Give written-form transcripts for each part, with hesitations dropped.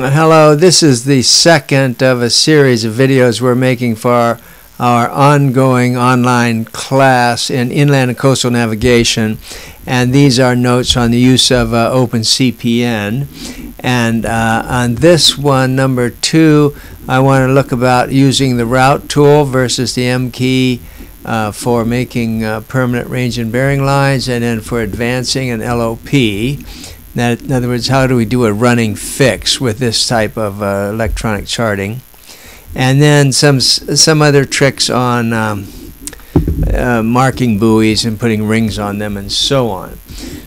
Hello, this is the second of a series of videos we're making for our ongoing online class in inland and coastal navigation, and these are notes on the use of OpenCPN. And on this one, number 2, I want to look about using the route tool versus the M key for making permanent range and bearing lines, and then for advancing an LOP. That, in other words, how do we do a running fix with this type of electronic charting? And then some other tricks on marking buoys and putting rings on them and so on.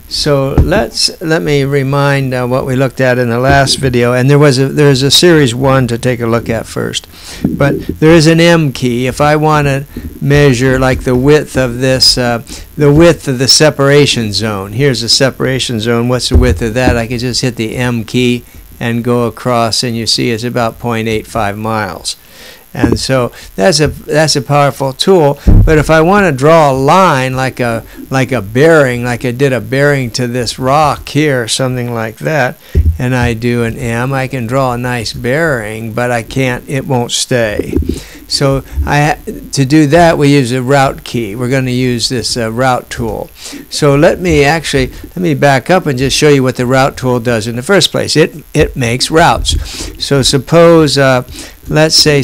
So let me remind what we looked at in the last video. And there is a series 1 to take a look at first. But there is an M key. If I want to measure like the width of this, the width of the separation zone. Here's the separation zone. What's the width of that? I can just hit the M key and go across, and you see it's about 0.85 miles. And so that's a powerful tool. But if I want to draw a line like a bearing, like I did a bearing to this rock here, something like that, and I do an M, I can draw a nice bearing, but I can't. It won't stay. So to do that, we use a route key. We're going to use this route tool. So let me back up and just show you what the route tool does in the first place. It makes routes. So suppose let's say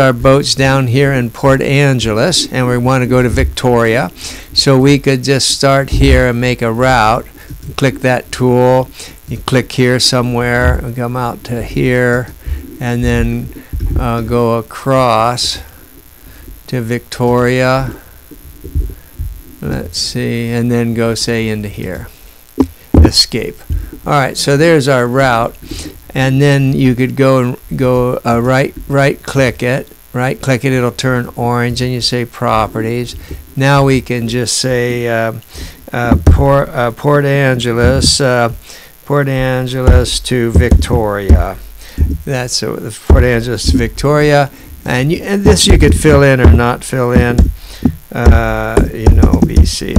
our boat's down here in Port Angeles and we want to go to Victoria. So we could just start here and make a route. Click that tool. You click here somewhere and come out to here, and then go across to Victoria, let's see, and then go, say, into here, escape. Alright, so there's our route, and then you could go right click it, it'll turn orange, and you say properties. Now we can just say Port Angeles to Victoria. That's the Port Angeles to Victoria, and this you could fill in or not fill in, BC,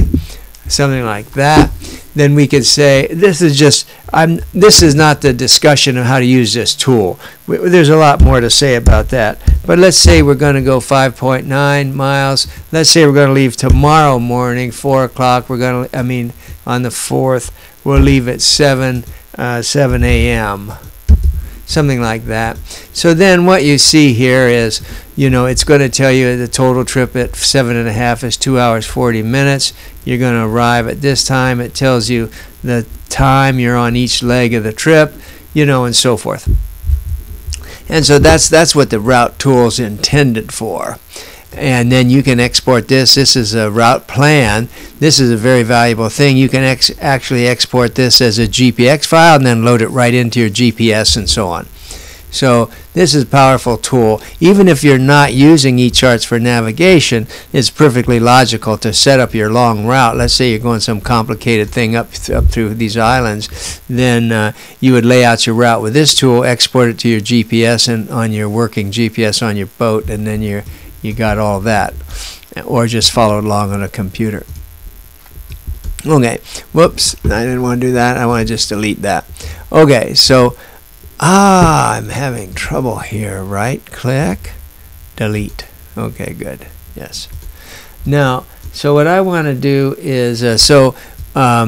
something like that. Then we could say this is not the discussion of how to use this tool. There's a lot more to say about that. But let's say we're going to go 5.9 miles. Let's say we're going to leave tomorrow morning, 4 o'clock. We're going to, on the 4th, we'll leave at 7 a.m. Something like that. So then what you see here is, it's going to tell you the total trip at 7.5 is 2 hours 40 minutes. You're going to arrive at this time. It tells you the time you're on each leg of the trip, and so forth. And so that's what the route tool is intended for. And then you can export this. This is a route plan. This is a very valuable thing. You can actually export this as a GPX file and then load it right into your GPS and so on. So this is a powerful tool. Even if you're not using eCharts for navigation, it's perfectly logical to set up your long route. Let's say you're going some complicated thing up through these islands. Then you would lay out your route with this tool, export it to your GPS and on your working GPS on your boat, and then you got all that, or just followed along on a computer. Okay, whoops, I didn't want to do that. I want to just delete that. Okay, so I'm having trouble here. Right click, delete. Okay, good. Yes. Now, so what I want to do is if I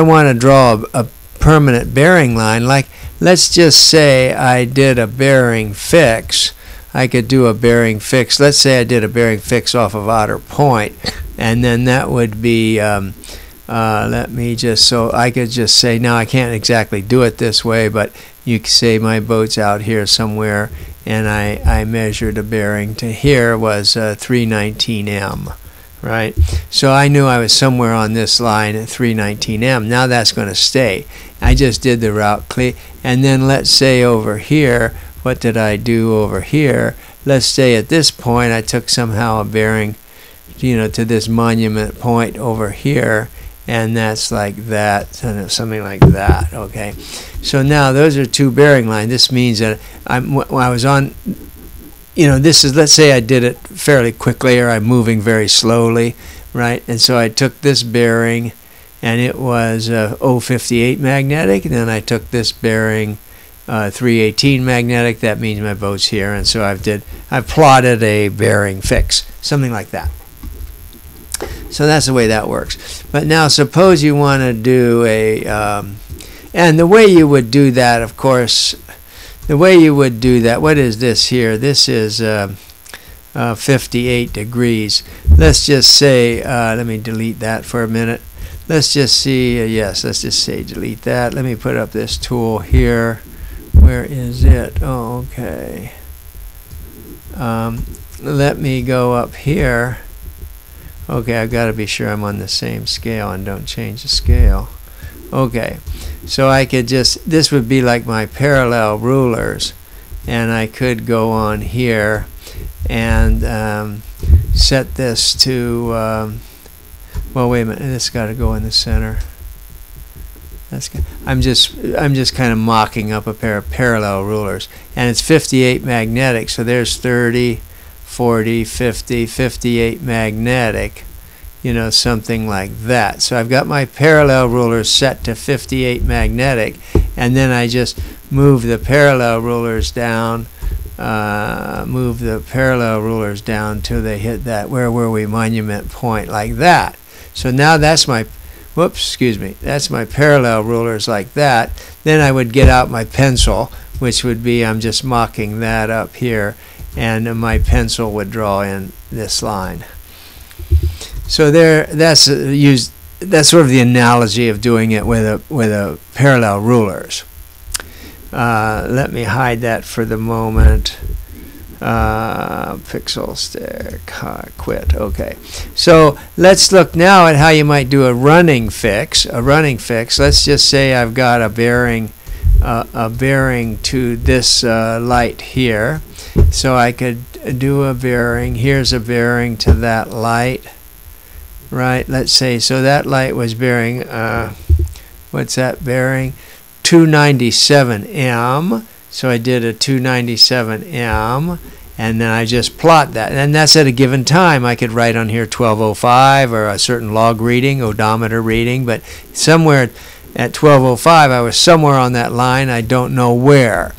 want to draw a permanent bearing line, like let's just say I did a bearing fix. I could do a bearing fix. Let's say I did a bearing fix off of Otter Point, and then that would be, I could just say, now I can't exactly do it this way, but you could say my boat's out here somewhere, and I measured a bearing to here was 319M, right? So I knew I was somewhere on this line at 319M. Now that's going to stay. I just did the route clear, and then let's say over here, what did I do over here? Let's say at this point I took somehow a bearing, to this Monument Point over here, and that's like that, something like that. Okay, so now those are two bearing lines. This means that I was on, this is, let's say I did it fairly quickly, or I'm moving very slowly, right? And so I took this bearing, and it was 058 magnetic. And then I took this bearing, 318 magnetic, that means my boat's here, and so I've plotted a bearing fix, something like that. So that's the way that works. But now suppose you want to do a and the way you would do that, of course, the way you would do that, what is this here? This is 58 degrees. Let's just say, let me delete that for a minute. Let's just see, yes, let's just say delete that. Let me put up this tool here. Where is it? Oh, okay. Let me go up here. Okay, I've got to be sure I'm on the same scale and don't change the scale. Okay, so I could just, this would be like my parallel rulers, and I could go on here and set this to, well, wait a minute, this got to go in the center. That's good. I'm just kind of mocking up a pair of parallel rulers, and it's 58 magnetic, so there's 30, 40, 50, 58 magnetic, you know, something like that. So I've got my parallel rulers set to 58 magnetic, and then I just move the parallel rulers down, till they hit that, where were we, Monument Point, like that. So now that's my, whoops, excuse me, that's my parallel rulers like that. Then I would get out my pencil, which would be, I'm just mocking that up here, and my pencil would draw in this line. So there, that's used. That's sort of the analogy of doing it with parallel rulers. Let me hide that for the moment. PixelStick, quit. Okay. So let's look now at how you might do a running fix. A running fix. Let's just say I've got a bearing to this light here. So I could do a bearing. Here's a bearing to that light. Right, let's say, so that light was bearing, what's that bearing? 297M. So I did a 297M, and then I just plot that. And that's at a given time. I could write on here 1205 or a certain log reading, odometer reading, but somewhere at 1205, I was somewhere on that line. I don't know where.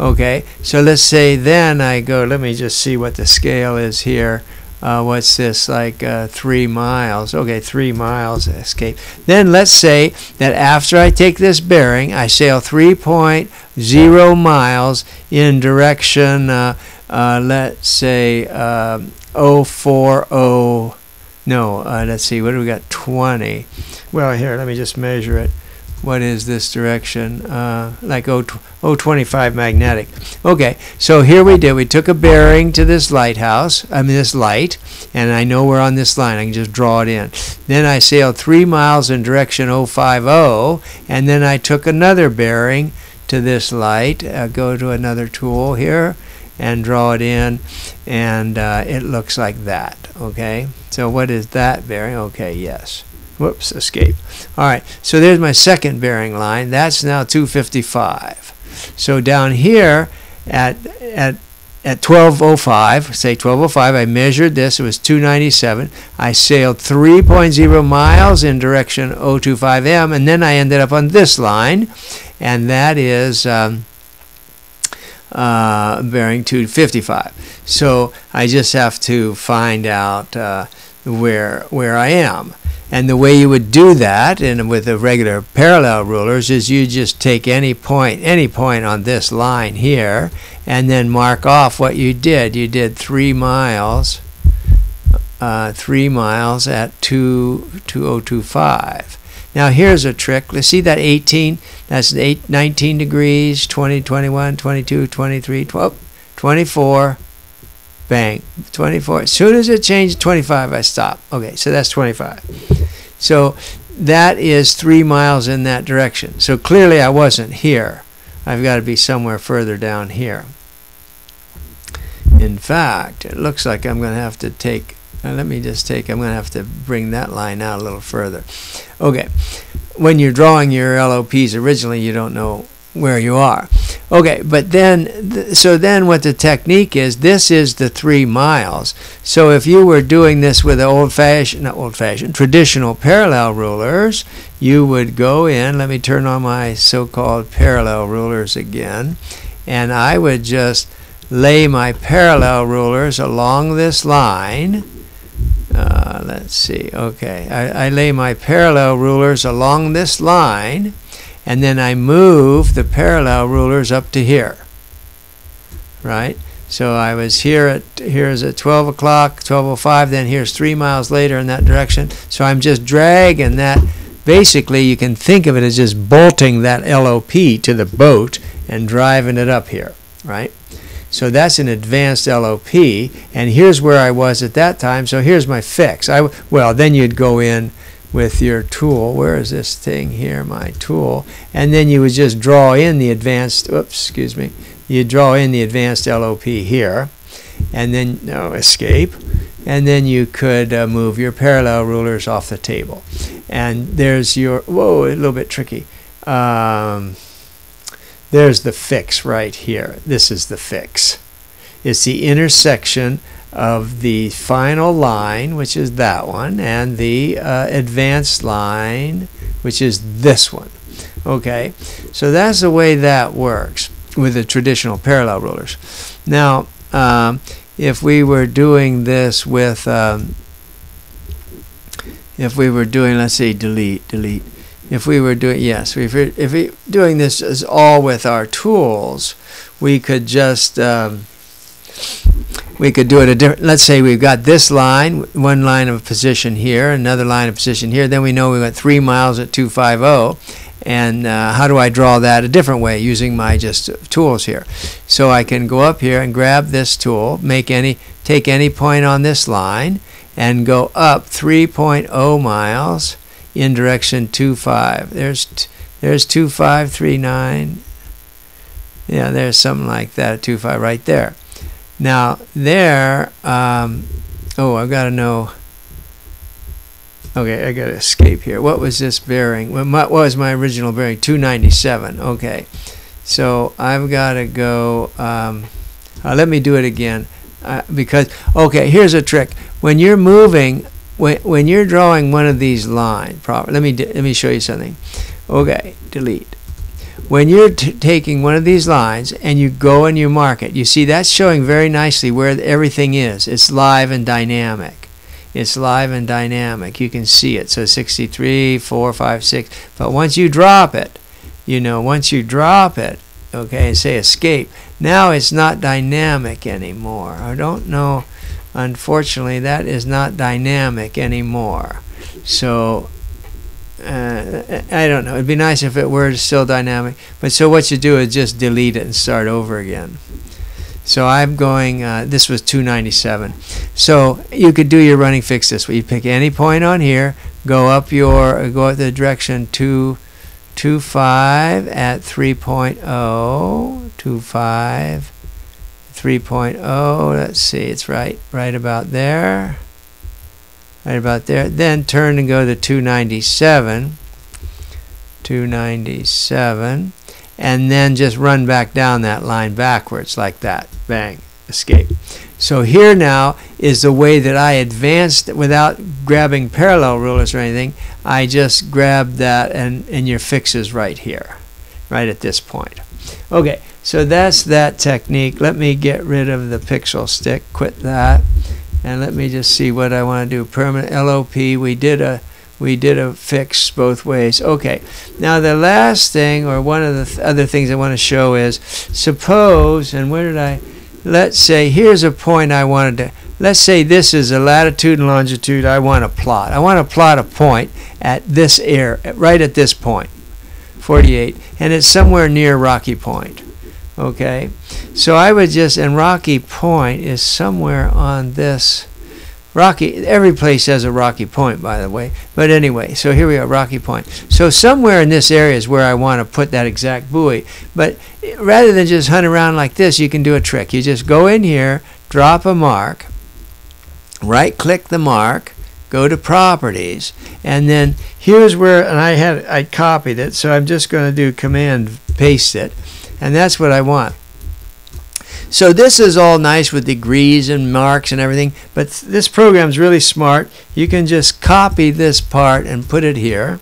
Okay, so let's say then I go, let me just see what the scale is here. What's this, like 3 miles? Okay, 3 miles escape. Then let's say that after I take this bearing, I sail 3.0 miles in direction, let's say 040, no, let's see, what do we got, 20. Well, here, let me just measure it. What is this direction? Like 0.025 magnetic. Okay, so here we did. We took a bearing to this lighthouse, I mean this light, and I know we're on this line. I can just draw it in. Then I sailed 3 miles in direction 050, and then I took another bearing to this light. Go to another tool here and draw it in, and it looks like that. Okay, so what is that bearing? Okay, yes. Whoops, escape. All right, so there's my second bearing line. That's now 255. So down here at 1205, say 1205, I measured this. It was 297. I sailed 3.0 miles in direction 025M, and then I ended up on this line, and that is bearing 255. So I just have to find out where I am. And the way you would do that, and with the regular parallel rulers, is you just take any point on this line here, and then mark off what you did. You did 3 miles at 2025. Now here's a trick. Let's see that 18. That's 19 degrees, 20, 21, 22, 23, 12, 24. Bang, 24. As soon as it changed 25, I stop. Okay, so that's 25. So that is 3 miles in that direction. So clearly I wasn't here. I've got to be somewhere further down here. In fact, it looks like I'm going to have to take, let me just take, I'm going to have to bring that line out a little further. Okay, when you're drawing your LOPs originally, you don't know where you are. Okay, but then so then what the technique is, this is the 3 miles. So if you were doing this with the old-fashioned, not old-fashioned, traditional parallel rulers, you would go in, let me turn on my so-called parallel rulers again, and I would just lay my parallel rulers along this line. Let's see, okay, I lay my parallel rulers along this line, and then I move the parallel rulers up to here, right? So I was here's at 12 o'clock, 12:05, then here's 3 miles later in that direction. So I'm just dragging that. Basically, you can think of it as just bolting that LOP to the boat and driving it up here, right? So that's an advanced LOP, and here's where I was at that time, so here's my fix. Well, then you'd go in with your tool. Where is this thing here? My tool. And then you would just draw in the advanced, oops, excuse me. You draw in the advanced LOP here, and then, no, escape, and then you could move your parallel rulers off the table. And there's your, whoa, a little bit tricky. There's the fix right here. This is the fix. It's the intersection of the final line, which is that one, and the advanced line, which is this one. Okay, so that's the way that works with the traditional parallel rulers. Now, if we were doing this with, if we were doing, let's see, delete. If we were doing, yes, if we doing this is all with our tools, we could just, we could do it a different, let's say we've got this line, one line of position here, another line of position here, then we know we went 3 miles at 250. And how do I draw that a different way using my just tools here? So I can go up here and grab this tool, take any point on this line, and go up 3.0 miles in direction 25. There's 2539. Yeah, there's something like that, 25 right there. Now there, oh, I've got to know. Okay, I got to escape here. What was this bearing? What was my original bearing? 297. Okay, so I've got to go. Let me do it again because okay. Here's a trick. When you're moving, when you're drawing one of these lines, let me show you something. Okay, delete. When you're taking one of these lines and you go and you mark it, you see that's showing very nicely where everything is. It's live and dynamic. It's live and dynamic. You can see it. So 63, 4, 5, 6. But once you drop it, you know, once you drop it, okay, and say escape, now it's not dynamic anymore. I don't know. Unfortunately, that is not dynamic anymore. So I don't know. It'd be nice if it were still dynamic. But so what you do is just delete it and start over again. So I'm going, this was 297. So you could do your running fix this way. You pick any point on here, go up the direction 225 at 3.0, 25, 3.0, let's see, it's right about there, Then turn and go to 297, and then just run back down that line backwards like that. Bang, escape. So here now is the way that I advanced without grabbing parallel rulers or anything. I just grabbed that and your fix is right here, right at this point. Okay, so that's that technique. Let me get rid of the pixel stick, quit that, and let me just see what I want to do. Permanent LOP, we did a fix both ways. Okay, now the last thing, or one of the other things I want to show is, suppose, and where did I, let's say here's a point I wanted to, let's say this is a latitude and longitude I want to plot. I want to plot a point at this area, right at this point, 48, and it's somewhere near Rocky Point. Okay, so I would just, and Rocky Point is somewhere on this, Rocky, every place has a Rocky Point, by the way. But anyway, so here we are, Rocky Point. So somewhere in this area is where I want to put that exact buoy. But rather than just hunt around like this, you can do a trick. You just go in here, drop a mark, right-click the mark, go to Properties, and then here's where, and I copied it, so I'm just going to do Command-Paste it, and that's what I want. So this is all nice with degrees and marks and everything, but this program's really smart. You can just copy this part and put it here,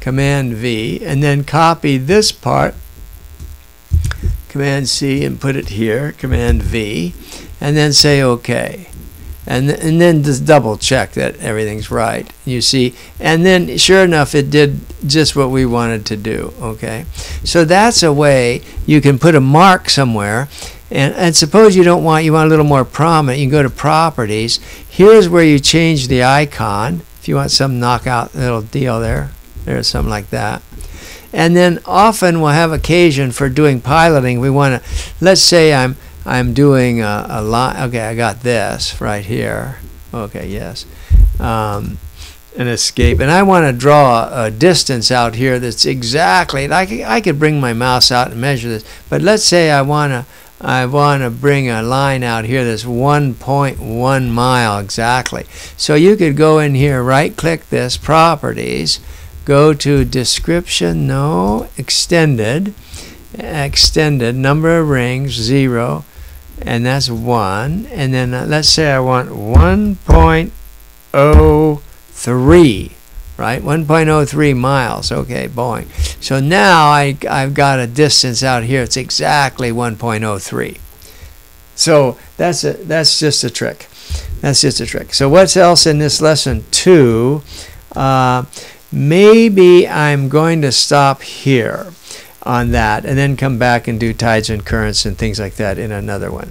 Command V, and then copy this part, Command C, and put it here, Command V, and then say OK. And then just double check that everything's right, you see. And then, sure enough, it did just what we wanted to do, okay? So that's a way you can put a mark somewhere. And suppose you don't want, you want a little more prominent, you can go to Properties. Here's where you change the icon, if you want some knockout little deal there, or something like that. And then often we'll have occasion for doing piloting. We want to, let's say I'm doing a line. Okay, I got this right here. Okay, yes. An escape. And I want to draw a distance out here that's exactly, like I could bring my mouse out and measure this. But let's say I want to bring a line out here that's 1.1 mile exactly. So you could go in here, right-click this, Properties, go to Description, no, Extended, number of rings, 0, and that's 1. And then let's say I want 1.03, right? 1.03 miles. Okay, boing. So now I've got a distance out here. It's exactly 1.03. So that's just a trick. That's just a trick. So what's else in this lesson 2? Maybe I'm going to stop here on that and then come back and do tides and currents and things like that in another one.